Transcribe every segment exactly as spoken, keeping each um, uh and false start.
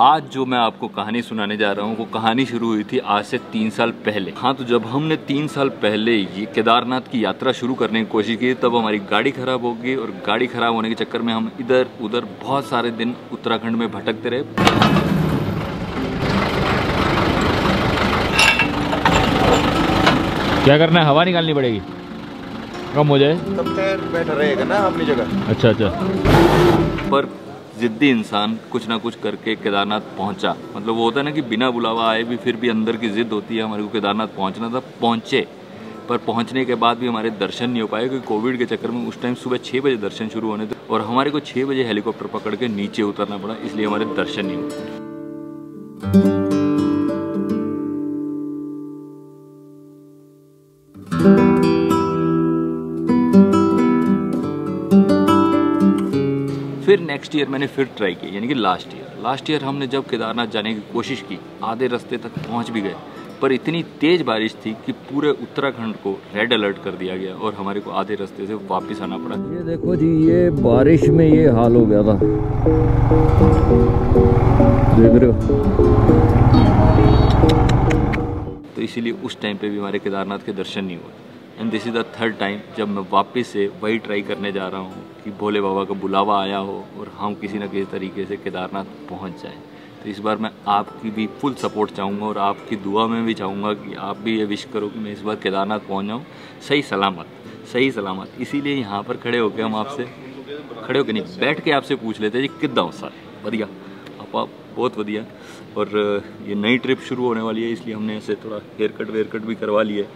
आज जो मैं आपको कहानी सुनाने जा रहा हूँ वो कहानी शुरू हुई थी आज से तीन साल पहले। हाँ, तो जब हमने तीन साल पहले ये केदारनाथ की यात्रा शुरू करने की कोशिश की तब हमारी गाड़ी खराब हो गई और गाड़ी खराब होने के चक्कर में हम इधर उधर बहुत सारे दिन उत्तराखंड में भटकते रहे। क्या करना है, हवा निकालनी पड़ेगी, कम हो जाए तब तक बैठा रहेगा ना अपनी जगह। अच्छा अच्छा। पर जिद्दी इंसान कुछ ना कुछ करके केदारनाथ पहुंचा। मतलब वो होता है ना कि बिना बुलावा आए भी फिर भी अंदर की जिद होती है हमारे को केदारनाथ पहुंचना था। पहुंचे, पर पहुंचने के बाद भी हमारे दर्शन नहीं हो पाए क्योंकि कोविड के चक्कर में उस टाइम सुबह छः बजे दर्शन शुरू होने थे और हमारे को छः बजे हेलीकॉप्टर पकड़ के नीचे उतरना पड़ा, इसलिए हमारे दर्शन नहीं हुए। फिर नेक्स्ट ईयर मैंने फिर ट्राई किया, यानी कि लास्ट ईयर लास्ट ईयर हमने जब केदारनाथ जाने की कोशिश की, आधे रास्ते तक पहुंच भी गए, पर इतनी तेज़ बारिश थी कि पूरे उत्तराखंड को रेड अलर्ट कर दिया गया और हमारे को आधे रास्ते से वापस आना पड़ा। ये देखो जी, ये बारिश में ये हाल हो गया था, देख रहे हो। तो इसीलिए उस टाइम पे भी हमारे केदारनाथ के दर्शन नहीं हुए। And this is the third time जब मैं वापस से वही ट्राई करने जा रहा हूँ कि भोले बाबा का बुलावा आया हो और हम किसी न किसी तरीके से केदारनाथ पहुँच जाएं। तो इस बार मैं आपकी भी फुल सपोर्ट चाहूँगा और आपकी दुआ में भी चाहूँगा कि आप भी ये विश करो कि मैं इस बार केदारनाथ पहुँच जाऊँ सही सलामत, सही सलामत। इसीलिए यहाँ पर खड़े होकर हम आपसे खड़े होकर नहीं बैठ के आपसे पूछ लेते हैं जी किद्दां हो सारे वधिया आपा, बहुत वधिया। और ये नई ट्रिप शुरू होने वाली है इसलिए हमने ऐसे थोड़ा हेयर कट वेयर कट भी करवा लिया है।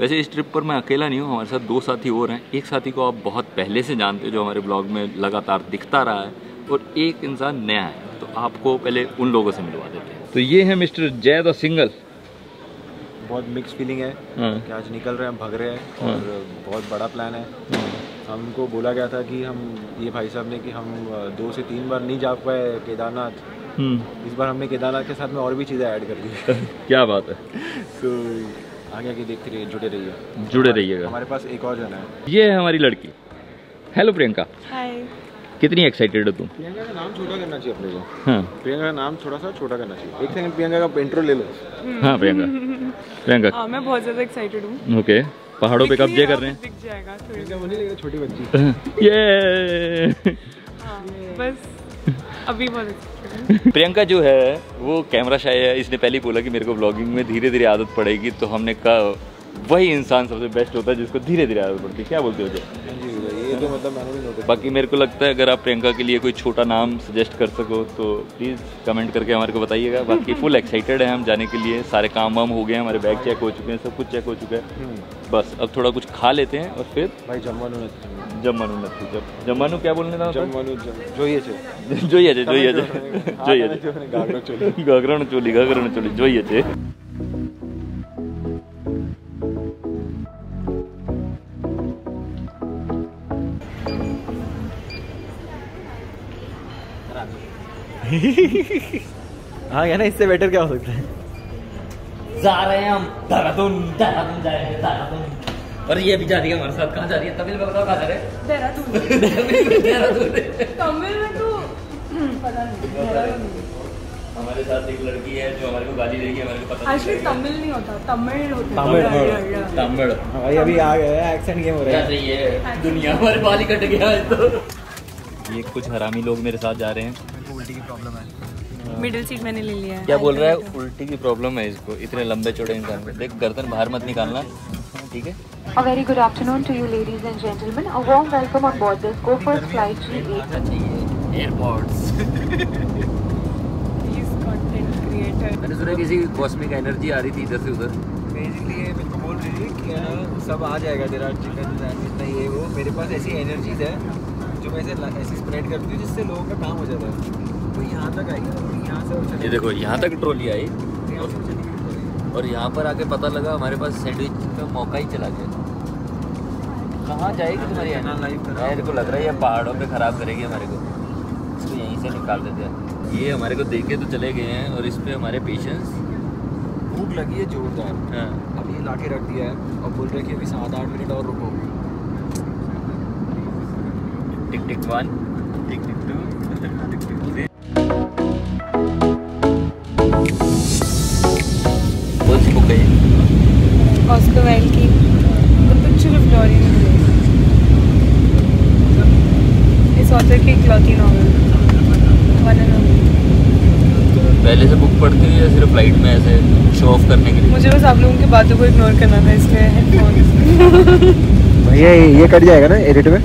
वैसे इस ट्रिप पर मैं अकेला नहीं हूँ, हमारे साथ दो साथी और हैं। एक साथी को आप बहुत पहले से जानते हो जो हमारे ब्लॉग में लगातार दिखता रहा है और एक इंसान नया है, तो आपको पहले उन लोगों से मिलवा देते हैं। तो ये है मिस्टर जय द सिंगल। बहुत मिक्स फीलिंग है कि आज निकल रहे हैं, भाग रहे हैं और बहुत बड़ा प्लान है। हमको बोला गया था कि हम ये भाई साहब ने कि हम दो से तीन बार नहीं जा पाए केदारनाथ, इस बार हमने केदारनाथ के साथ में और भी चीज़ें ऐड कर दी। क्या बात है। तो आगे आगे देखते रहिए, जुड़े रहिए जुड़े रहिएगा। हमारे पास एक और जना है, ये है हमारी लड़की। हेलो प्रियंका। हाय। कितनी एक्साइटेड हो तुम। प्रियंका का नाम छोटा करना चाहिए अपने को। हाँ, प्रियंका का नाम थोड़ा सा छोटा करना चाहिए। एक सेकंड, प्रियंका का इंट्रो ले लो। हाँ प्रियंका, प्रियंका हाँ, मैं बहुत ज़्यादा एक्साइटेड हूँ। ओके, पहाड़ों पे कब्जे कर रहे हैं, छोटी बच्ची ये बस अभी। प्रियंका जो है वो कैमरा शाय है, इसने पहले ही बोला कि मेरे को ब्लॉगिंग में धीरे धीरे आदत पड़ेगी, तो हमने कहा वही इंसान सबसे बेस्ट होता है जिसको धीरे धीरे आदत पड़ती है। क्या बोलते हो जी? ये तो मतलब मैंने भी नोटिस। बाकी मेरे को लगता है अगर आप प्रियंका के लिए कोई छोटा नाम सजेस्ट कर सको तो प्लीज़ कमेंट करके हमारे को बताइएगा। बाकी फुल एक्साइटेड है हम जाने के लिए। सारे काम वाम हो गए हैं, हमारे बैग चेक हो चुके हैं, सब कुछ चेक हो चुका है। बस अब थोड़ा कुछ खा लेते हैं और फिर भाई जमवानू जमवानू नथी जमवानू क्या बोलने था जमवानू जोइए छे जोइए छे जोइए छे जोइए छे गागरण चोली गागरण चोली गागरण चोली जोइए छे। हाँ यार, इससे बेटर क्या हो सकता है। जा रहे हैं हम देहरादून, देहरादून जा रहे हैं देहरादून। और ये भी जा रही है हमारे साथ। कहाँ जा रही है? तमिल में बताओ कहाँ जा रहे हैं। देहरादून देहरादून तमिल में तो पता नहीं। हमारे साथ एक लड़की है जो हमारे को गाली देगी, हमारे को पता नहीं। तमिल नहीं होता, तमिल होता है। तमिल भाई अभी आ गया, एक्सेंट गेम हो रहा है। ये दुनिया हमारे बाल ही कट गया तो। ये कुछ हरामी लोग मेरे साथ जा रहे हैं। उल्टी की प्रॉब्लम है, मिडिल सीट मैंने ले लिया है। क्या बोल रहा है? उल्टी की प्रॉब्लम है इसको, इतने लंबे चौड़े इंसान को। देख गर्दन बाहर मत निकालना, ठीक है? A very good afternoon to you ladies and gentlemen. A warm welcome on board this Go First flight G eight. Airports. He's content creator. मैंने सुना किसी कॉस्मिक एनर्जी आ रही थी इधर से उधर। बेसिकली ये मेरे को बोल रही थी कि सब आ जाएगा तेरा चिकन जितना ये वो। मेरे पास ऐसी एनर्जीज है जो मैं ऐसे स्प्रेड करती हूँ जिससे लोगों का काम हो जाता है। यहाँ तक आई और यहाँ से ये देखो यहाँ तक ट्रॉली आई और यहाँ पर आके पता लगा हमारे पास सैंडविच का मौका ही चला गया। कहाँ जाएगी तुम्हारी लाइफ? मेरे को लग रहा है ये पहाड़ों पे ख़राब करेगी हमारे को। इसको यहीं से निकाल देते हैं। ये हमारे को देख के तो चले गए हैं और इस पर हमारे पेशेंस। भूख लगी है जोरदार। हाँ, अब ये ला के रख दिया है और बोल रहे कि अभी सात आठ मिनट और रुको। Tick tick one, tick tick two, tick tick three. गई ऑस्कर वाइल्ड की द पिक्चर ऑफ ग्लोरी में गई। इस ऑथर की इकलौती नॉवल वन एंड ओनली। पहले से बुक पढ़ती हुई या सिर्फ फ्लाइट में ऐसे शो ऑफ करने के लिए? मुझे बस आप लोगों की बातों को इग्नोर करना था इसलिए। भैया ये कट जाएगा ना एडिट में।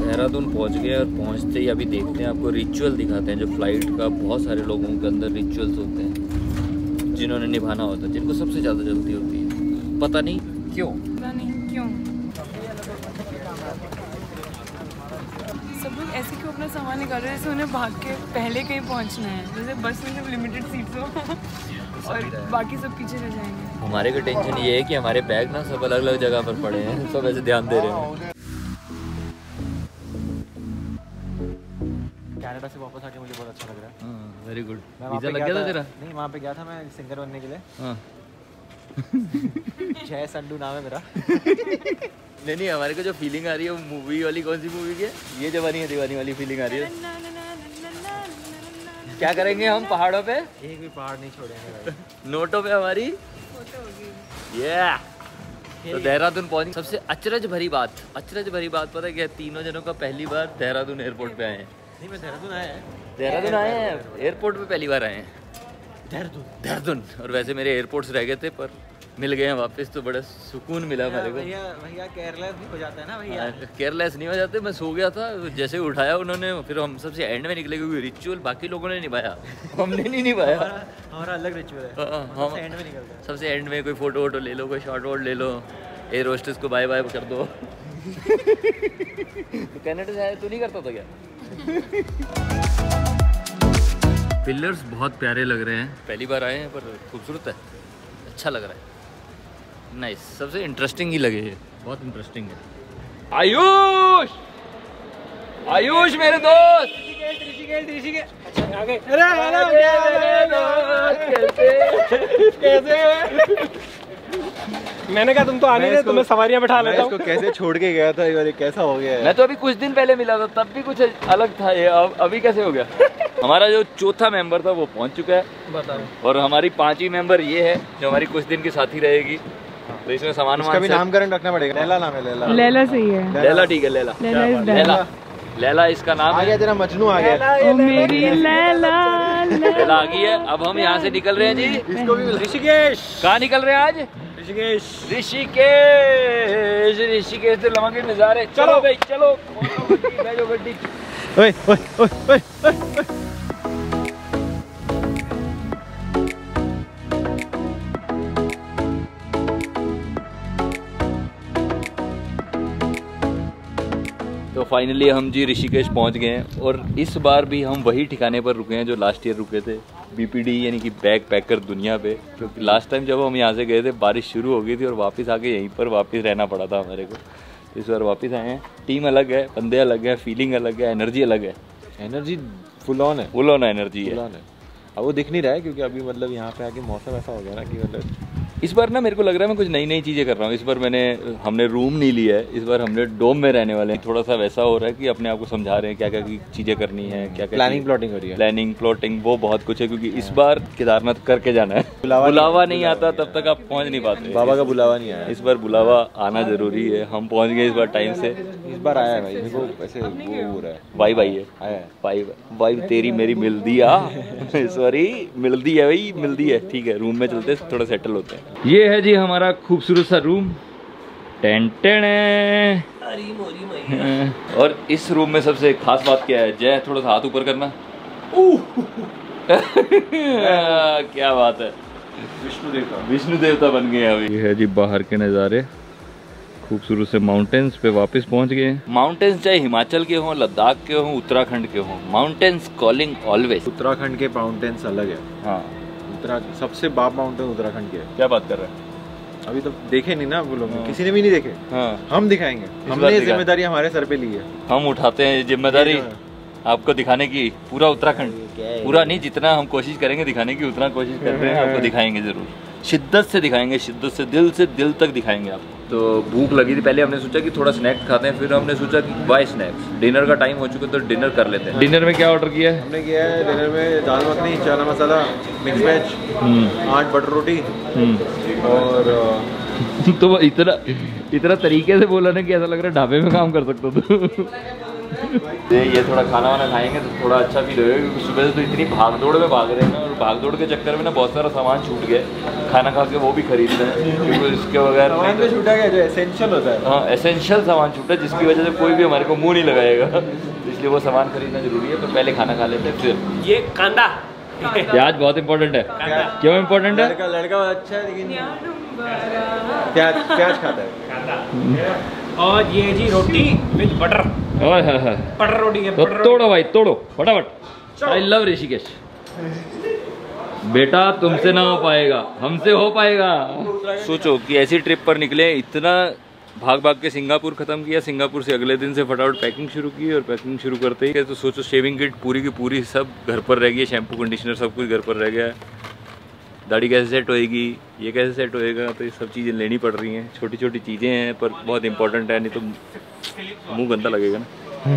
देहरादून पहुंच गए और पहुंचते ही अभी देखते हैं आपको रिचुअल दिखाते हैं जो फ्लाइट का बहुत सारे लोगों के अंदर रिचुअल्स होते हैं जिन्होंने निभाना होता है, जिनको सबसे ज़्यादा जल्दी होती है, पता नहीं क्यों पता नहीं क्यों सब लोग ऐसे क्यों अपना सामान निकाल रहे हैं जैसे उन्हें भाग के पहले कहीं पहुंचना है। जैसे बस में जब लिमिटेड सीट्स हो और बाकी सब पीछे रह जाएंगे। हमारे को टेंशन ये है कि हमारे बैग ना सब अलग अलग जगह पर पड़े हैं, सब ऐसे ध्यान दे रहे हैं। कनाडा से वापस आके मुझे बहुत अच्छा लग रहा है। Very good. वीजा लग गया था तेरा? नहीं, वहाँ पे गया था मैं सिंगर बनने के लिए। जय संडू नाम है मेरा। नहीं नहीं, हमारे को जो फीलिंग आ रही है वो मूवी वाली, कौन सी मूवी की है ये, जवानी है दीवानी वाली फीलिंग आ रही है। ना, ना, ना, ना, ना, ना, क्या करेंगे हम पहाड़ों पे, एक भी पहाड़ नहीं छोड़ेंगे भाई। नोटों पे हमारी फोटो होगी। yeah! तो देहरादून पहुंच। सबसे अचरज भरी बात अचरज भरी बात पता है क्या, तीनों जनों का पहली बार देहरादून एयरपोर्ट पे आए हैं। नहीं, मैं देहरादून आया है देहरादून आए हैं एयरपोर्ट पे पहली बार आए हैं देहरादून देहरादून और वैसे मेरे एयरपोर्ट्स रह गए थे पर मिल गए हैं वापस, तो बड़ा सुकून मिला हमारे को। भैया भैया केयरलेस नहीं हो जाता है ना भैया? केयरलेस नहीं हो जाते। मैं सो गया था, जैसे उठाया उन्होंने, फिर हम सबसे एंड में निकले क्योंकि रिचुअल बाकी लोगों ने निभाया, हमने नहीं निभाया। हमारा अलग रिचुअल है, हम एंड में निकलते हैं। सबसे एंड में कोई फोटो वोटो ले लो, कोई शॉट वॉट ले लो, एयर होस्टेस को बाय बाय कर दो। कनाडा से आया तो नहीं करता था क्या? पिलर्स बहुत प्यारे लग रहे हैं, पहली बार आए हैं पर खूबसूरत है, अच्छा लग रहा है। Nice nice. सबसे इंटरेस्टिंग ही लगे, बहुत इंटरेस्टिंग है। आयुष आयुष मेरे दोस्त ऋषिकेश ऋषिकेश कैसे हो? मैंने कहा तुम तो आने दे, तुम्हें सवारियां बैठा लेता हूं। इसको कैसे छोड़ के गया था यार, कैसा हो गया है? मैं तो अभी कुछ दिन पहले मिला था तब भी कुछ अलग था ये, अब अभी कैसे हो गया? हमारा जो चौथा मेंबर था वो पहुंच चुका है बता, और हमारी पांचवी मेंबर ये है जो हमारी कुछ दिन की साथी रहेगी। तो इसमें सामान उसका भी नामकरण रखना पड़ेगा। लैला नाम है, लैला लैला सही है, लैला ठीक है, लैला लैला लैला इसका नाम आ गया। तेरा मजनू आ गया, लैला आ गई है। अब हम यहाँ से निकल रहे हैं जी, इसको भी ऋषिकेश। कहाँ निकल रहे हैं आज? ऋषिकेश ऋषिकेश ऋषिकेश से लमंगे नजारे। चलो भाई चलो, बैठो गड्डी। फाइनली हम जी ऋषिकेश पहुंच गए हैं और इस बार भी हम वही ठिकाने पर रुके हैं जो लास्ट ईयर रुके थे, बीपीडी यानी कि बैग पैकर दुनिया पे। क्योंकि लास्ट टाइम जब हम यहाँ से गए थे बारिश शुरू हो गई थी और वापस आके यहीं पर वापस रहना पड़ा था हमारे को। तो इस बार वापस आए हैं, टीम अलग है, बंदे अलग है, फीलिंग अलग है, एनर्जी अलग है। एनर्जी फुल ऑन है, फुल ऑन एनर्जी है। अब वो दिख नहीं रहा है क्योंकि अभी मतलब यहाँ पे आके मौसम ऐसा हो गया ना कि मतलब इस बार ना मेरे को लग रहा है मैं कुछ नई नई चीज़ें कर रहा हूँ। इस बार मैंने हमने रूम नहीं लिया है, इस बार हमने डोम में रहने वाले हैं। थोड़ा सा वैसा हो रहा है कि अपने आप को समझा रहे हैं क्या क्या चीज़ें करनी है, क्या क्या प्लानिंग प्लॉटिंग हो रही है, प्लानिंग प्लॉटिंग वो बहुत कुछ है क्योंकि इस बार केदारनाथ करके जाना है। बुलावा, बुलावा नहीं, नहीं आता तब तक आप पहुँच नहीं पाते। बाबा का बुलावा नहीं आया, इस बार बुलावा आना जरूरी है। हम पहुँच गए इस बार टाइम से, इस बार आया भाई ऐसे हो रहा है। भाई भाई है भाई भाई तेरी मेरी मिलती है, सॉरी मिलती है भाई मिलती है। ठीक है रूम में चलते थोड़ा सेटल होते हैं। ये है जी हमारा खूबसूरत सा रूम, टेन टेन और इस रूम में सबसे खास बात क्या है जय? थोड़ा सा हाथ ऊपर करना। क्या बात है, विष्णु देवता विष्णु देवता बन गए अभी। ये है जी बाहर के नज़ारे, खूबसूरत से माउंटेन्स पे वापस पहुंच गए। माउंटेन्स चाहे हिमाचल के हों, लद्दाख के हों, उत्तराखंड के हों, माउंटेन्स कॉलिंग ऑलवेज। उत्तराखंड के माउंटेन्स अलग है। हाँ सबसे बाप माउंटेन उत्तराखंड के है। क्या बात कर रहे हैं, अभी तो देखे नहीं ना वो लोग, किसी ने भी नहीं देखे। हाँ। हम दिखाएंगे, हमने जिम्मेदारी हमारे सर पे ली है, हम उठाते हैं जिम्मेदारी आपको दिखाने की। पूरा उत्तराखंड पूरा नहीं, जितना हम कोशिश करेंगे दिखाने की उतना कोशिश कर रहे हैं, आपको दिखाएंगे जरूर, शिद्दत से दिखाएंगे, शिद्दत से दिल से दिल तक दिखाएंगे आपको। तो भूख लगी थी। पहले हमने सोचा कि थोड़ा स्नैक्स खाते हैं, फिर हमने सोचा कि बाय स्नैक्स, डिनर का टाइम हो चुका है तो डिनर कर लेते हैं। डिनर में क्या ऑर्डर किया है? हमने किया है डिनर में दाल मखनी, चना मसाला, मिक्स वेज, आठ बटर रोटी और तो इतना इतना तरीके से बोला ना कि ऐसा लग रहा है ढाबे में काम कर सकता तू। ये थोड़ा खाना वाना खाएंगे तो थोड़ा अच्छा फील होगा, क्योंकि सुबह से तो इतनी भागदौड़ में भाग रहे हैं और भागदौड़ के चक्कर में ना बहुत सारा सामान छूट गया। खाना खा के वो भी खरीद रहे हैं क्योंकि इसके बगैर सामान तो छूटा गया जो एसेंशियल होता है। हाँ, एसेंशियल सामान छूटा जिसकी वजह से कोई भी हमारे को मुँह नहीं लगाएगा, इसलिए वो सामान खरीदना जरूरी है। तो पहले खाना खा लेते हैं, फिर ये कांदा प्याज बहुत इंपॉर्टेंट है। क्यों इम्पोर्टेंट है? लड़का लड़का अच्छा है लेकिन प्याज प्याज खाता है। और ये जी रोटी विद बटर, बटर रोटी है। तो तोड़ो भाई तोड़ो फटाफट। I love Rishikesh. बेटा तुमसे ना हो पाएगा, हमसे हो पाएगा। सोचो कि ऐसी ट्रिप पर निकले, इतना भाग भाग के सिंगापुर खत्म किया, सिंगापुर से अगले दिन से फटाफट पैकिंग शुरू की और पैकिंग शुरू करते ही तो सोचो शेविंग किट पूरी की पूरी सब घर पर रह गई है, शैम्पू कंडीशनर सब कुछ घर पर रह गया है। दाढ़ी कैसे सेट होएगी, ये कैसे सेट होएगा, तो ये सब चीज़ें लेनी पड़ रही हैं। छोटी छोटी चीज़ें हैं पर बहुत इंपॉर्टेंट है, नहीं तो मुंह गंदा लगेगा ना।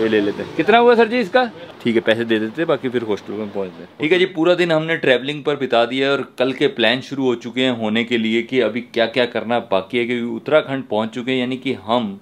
ये ले लेते हैं। कितना हुआ सर जी इसका? ठीक है पैसे दे देते हैं, बाकी फिर हॉस्टल में पहुंचते हैं। ठीक है जी, पूरा दिन हमने ट्रैवलिंग पर बिता दिया और कल के प्लान शुरू हो चुके हैं होने के लिए कि अभी क्या क्या करना बाकी है, क्योंकि उत्तराखंड पहुँच चुके हैं। यानी कि हम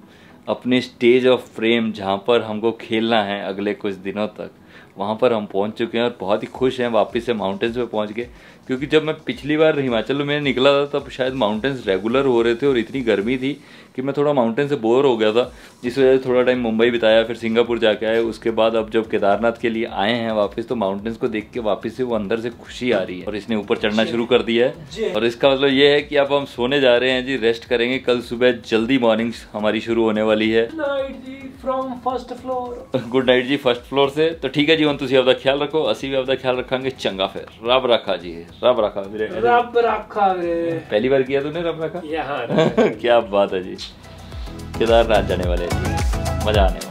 अपने स्टेज ऑफ फ्रेम जहाँ पर हमको खेलना है अगले कुछ दिनों तक, वहाँ पर हम पहुँच चुके हैं और बहुत ही खुश हैं वापस से माउंटेन्स पे पहुँच गए। क्योंकि जब मैं पिछली बार हिमाचल में निकला था तब शायद माउंटेन्स रेगुलर हो रहे थे और इतनी गर्मी थी कि मैं थोड़ा माउंटेन से बोर हो गया था, जिस वजह से थोड़ा टाइम मुंबई बिताया, फिर सिंगापुर जाके आए। उसके बाद अब जब केदारनाथ के लिए आए हैं वापस तो माउंटेन्स को देख के वापस से वो अंदर से खुशी आ रही है और इसने ऊपर चढ़ना शुरू कर दिया है। और इसका मतलब ये है कि अब हम सोने जा रहे हैं जी, रेस्ट करेंगे। कल सुबह जल्दी मॉर्निंग हमारी शुरू होने वाली है। गुड नाइट जी फर्स्ट फ्लोर से। तो ठीक है जी, हम तुम अपना ख्याल रखो, असी भी अपना ख्याल रखेंगे। चंगा फिर, रब रखा जी, रब रखा मेरे, रब रखा मेरे। पहली बार किया तूने रब रखा? क्या बात है जी, केदारनाथ जाने वाले, मजा आने वाला।